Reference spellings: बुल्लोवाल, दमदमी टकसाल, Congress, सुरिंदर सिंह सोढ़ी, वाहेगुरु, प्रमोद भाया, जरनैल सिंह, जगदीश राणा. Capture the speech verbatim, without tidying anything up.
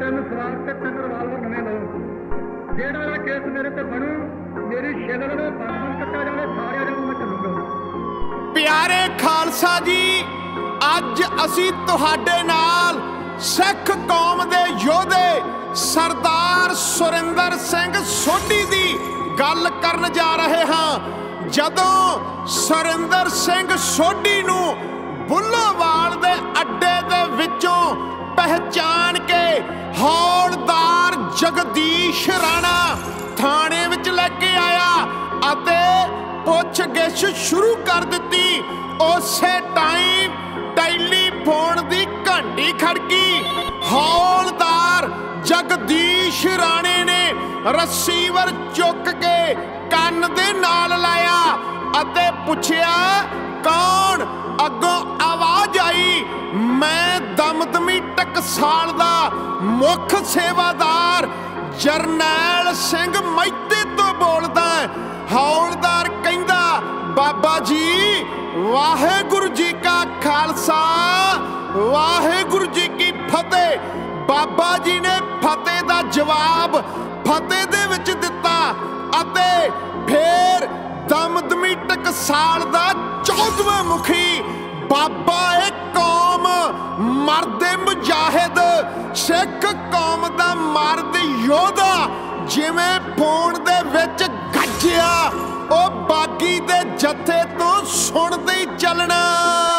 तीन फरार से तीन रिवाल्वर नवे लो जेड़ा केस मेरे ते बनू मेरी शेलर दा बांधन कट्टा जावे सारे जदों मैं चलूंगा। प्यारे खालसा जी अज असी तुहाडे नाल सिख कौम दे योधे सरदार सुरिंदर सिंह सोढ़ी दी गल करन जा रहे हां। जदों सुरिंदर सिंह सोढ़ी नूं बुल्लोवाल दे अड्डे दे विचों पहचान के हौलदार जगदीश राणा थाने विच लेके आया अते पुछगिछ शुरू कर दिती। उसे टाइम टेलीफोन दी घंटी खड़की। हौलदार जगदीश राणे ने रसीवर चुक के कान दे नाल लाया अते पुछया कौन। अगों आवाज आई मैं दमदमी टकसाल दा मुख सेवादार जरनैल सिंह मैते तो बोलदा। हौलदार कहंदा बाबा जी वाहेगुरु जी का खालसा वाहेगुरु जी की फतेह। बाबा जी ने फतेह दा जवाब फतेह दे विच दिता अते फिर दमदमी टकसाल दा चौदवा मुखी बाबा ए कौम मर्दे मुजाहिद सिख कौम दा मर्द योधा जिवें फोन दे विच गज्जिया ओ बागी दे जत्थे तो सुणदे ही चलना।